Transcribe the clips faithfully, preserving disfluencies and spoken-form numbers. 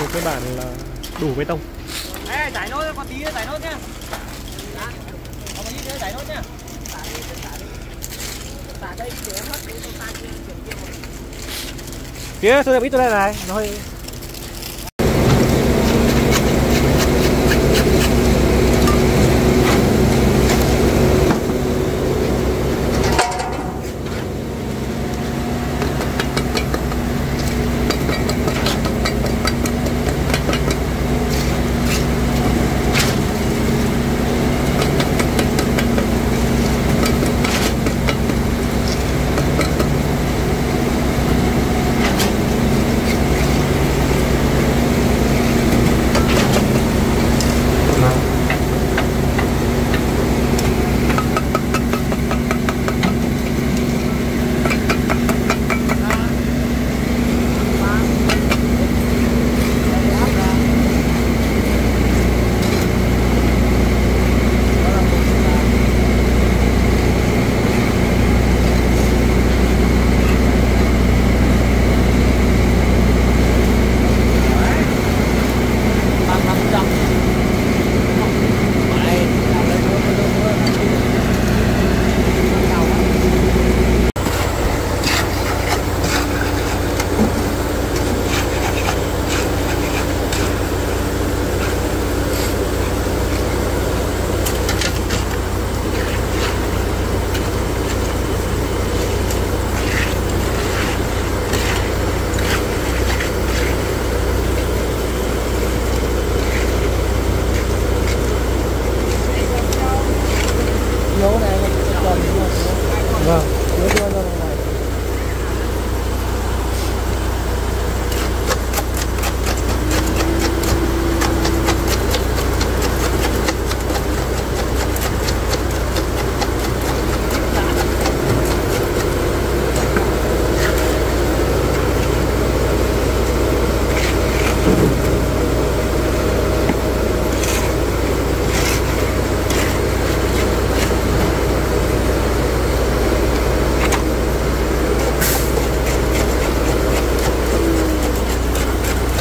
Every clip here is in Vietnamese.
về cơ bản là đủ bê tông. Ê, giải nốt có tí giải nốt nhá. Có một tí giải nốt nhá. Kia tôi đẹp ít tôi đây này, nó hơi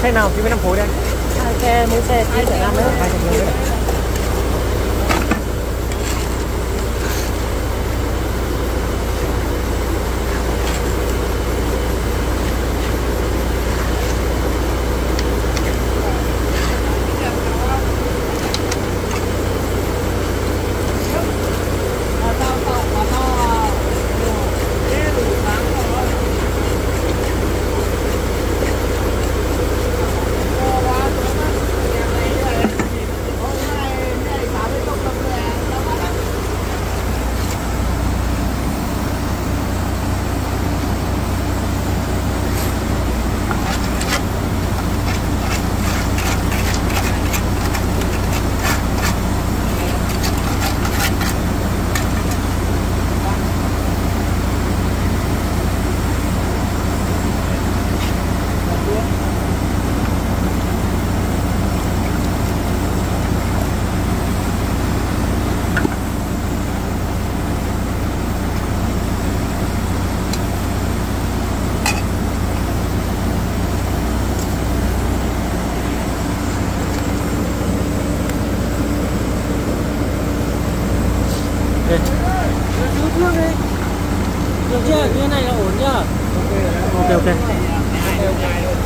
thế nào chỉ mới năm khối đây. Hai xe mỗi xe hai chở năm nữa. Hai chở năm nữa. Được chưa? Cái này là ổn chưa? Ok, ok, ok.